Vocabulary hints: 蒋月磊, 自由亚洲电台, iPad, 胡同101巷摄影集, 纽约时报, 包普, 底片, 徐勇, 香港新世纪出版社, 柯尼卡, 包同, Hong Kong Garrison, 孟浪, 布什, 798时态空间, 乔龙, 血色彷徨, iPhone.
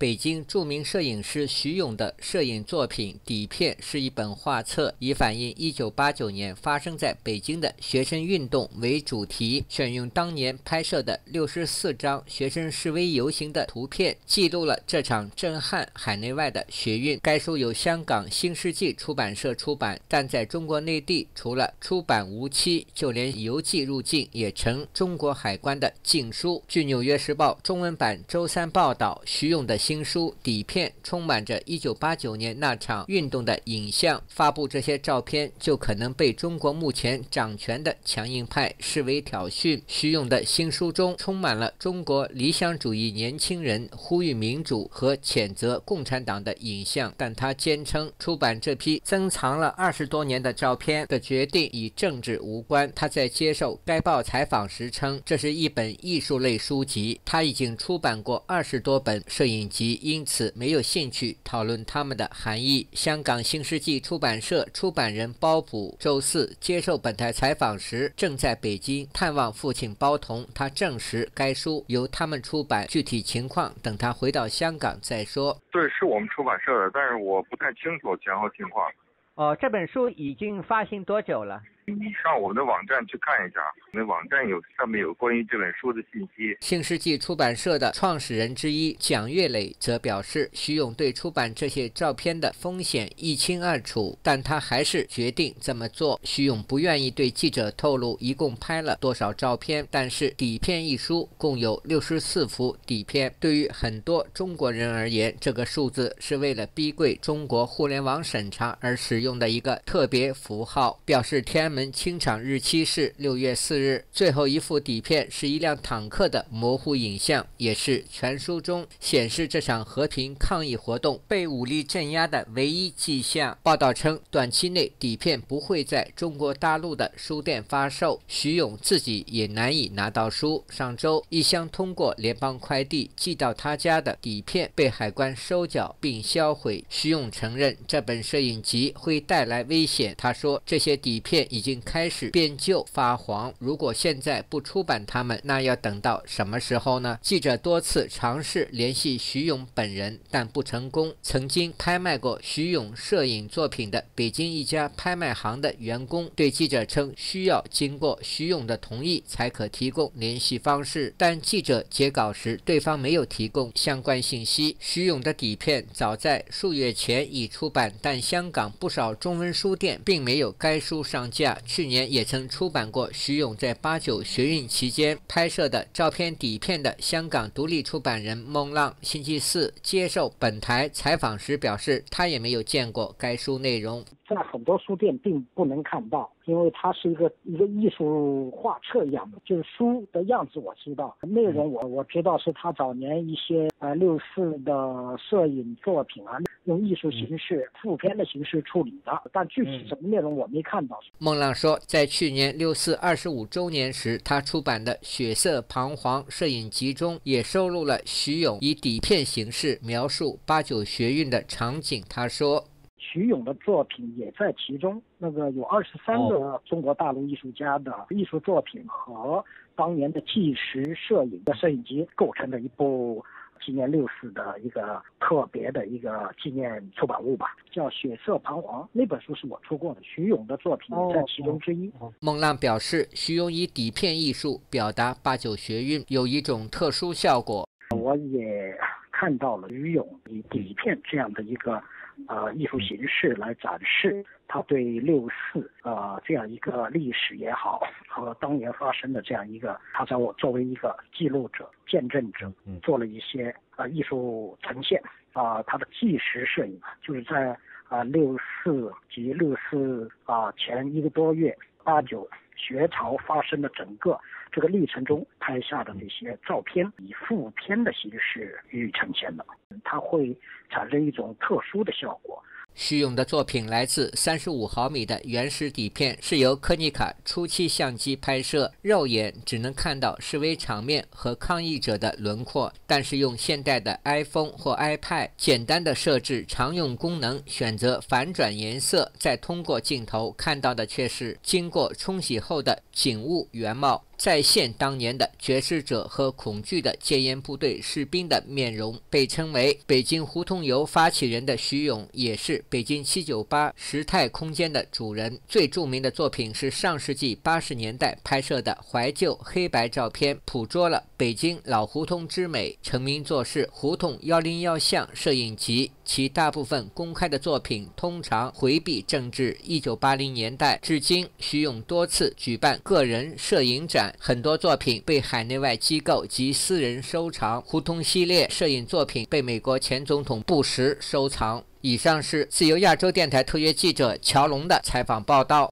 北京著名摄影师徐勇的摄影作品《底片》是一本画册，以反映1989年发生在北京的学生运动为主题，选用当年拍摄的64张学生示威游行的图片，记录了这场震撼海内外的学运。该书由香港新世纪出版社出版，但在中国内地除了出版无期，就连邮寄入境也成中国海关的禁书。据《纽约时报》中文版周三报道，徐勇的新书《底片》充满着1989年那场运动的影像，发布这些照片就可能被中国目前掌权的强硬派视为挑衅。徐勇的新书中充满了中国理想主义年轻人呼吁民主和谴责共产党的影像，但他坚称出版这批珍藏了20多年的照片的决定与政治无关。他在接受该报采访时称，这是一本艺术类书籍，他已经出版过20多本摄影集，因此没有兴趣讨论它们的含义。香港新世纪出版社出版人包普周四接受本台采访时正在北京探望父亲包同，他证实该书由他们出版，具体情况等他回到香港再说。对，是我们出版社的，但是我不太清楚前后情况。这本书已经发行多久了？上我们的网站去看一下，我们网站有上面有关于这本书的信息。新世纪出版社的创始人之一蒋月磊则表示，徐勇对出版这些照片的风险一清二楚，但他还是决定这么做。徐勇不愿意对记者透露一共拍了多少照片，但是《底片》一书共有64幅底片。对于很多中国人而言，这个数字是为了逼跪中国互联网审查而使用的一个特别符号，表示天安门清场日期是6月4日。最后一幅底片是一辆坦克的模糊影像，也是全书中显示这场和平抗议活动被武力镇压的唯一迹象。报道称，短期内底片不会在中国大陆的书店发售，徐勇自己也难以拿到书。上周，一箱通过联邦快递寄到他家的底片被海关收缴并销毁。徐勇承认这本摄影集会带来危险，他说这些底片已经开始变旧发黄，如果现在不出版他们，那要等到什么时候呢？记者多次尝试联系徐勇本人，但不成功。曾经拍卖过徐勇摄影作品的北京一家拍卖行的员工对记者称，需要经过徐勇的同意才可提供联系方式，但记者截稿时对方没有提供相关信息。徐勇的底片早在数月前已出版，但香港不少中文书店并没有该书上架。去年也曾出版过徐勇在89学运期间拍摄的照片底片的香港独立出版人孟浪星期四接受本台采访时表示，他也没有见过该书内容。在很多书店并不能看到，因为它是一个艺术画册一样的，就是书的样子我知道，内容我知道是他早年一些64的摄影作品啊，用艺术形式副片的形式处理的，但具体什么内容我没看到。孟浪说，在去年6·425周年时，他出版的《血色彷徨》摄影集中也收录了徐勇以底片形式描述89学运的场景。他说，徐勇的作品也在其中，那个有23个中国大陆艺术家的艺术作品和当年的纪实摄影的摄影集构成的一部纪念64的一个特别的一个纪念出版物吧，叫《血色彷徨》，那本书是我出过的，徐勇的作品在其中之一。孟浪表示，徐勇以底片艺术表达89学运有一种特殊效果。我也看到了徐勇以底片这样的一个艺术形式来展示他对64这样一个历史也好，和当年发生的这样一个，他在我作为一个记录者、见证者，做了一些艺术呈现他的纪实摄影就是在64及64前1个多月89学潮发生的整个这个历程中拍下的那些照片，以副片的形式予以呈现的，它会产生一种特殊的效果。徐勇的作品来自35毫米的原始底片，是由柯尼卡初期相机拍摄，肉眼只能看到示威场面和抗议者的轮廓，但是用现代的 iPhone 或 iPad 简单的设置常用功能，选择反转颜色，再通过镜头看到的却是经过冲洗后的景物原貌。再现当年的觉示者和恐惧的戒烟部队士兵的面容。被称为北京胡同游发起人的徐勇，也是北京798时态空间的主人。最著名的作品是上世纪80年代拍摄的怀旧黑白照片，捕捉了北京老胡同之美。成名作是《胡同101巷摄影集》，其大部分公开的作品通常回避政治。1980年代至今，徐勇多次举办个人摄影展，很多作品被海内外机构及私人收藏。胡同系列摄影作品被美国前总统布什收藏。以上是自由亚洲电台特约记者乔龙的采访报道。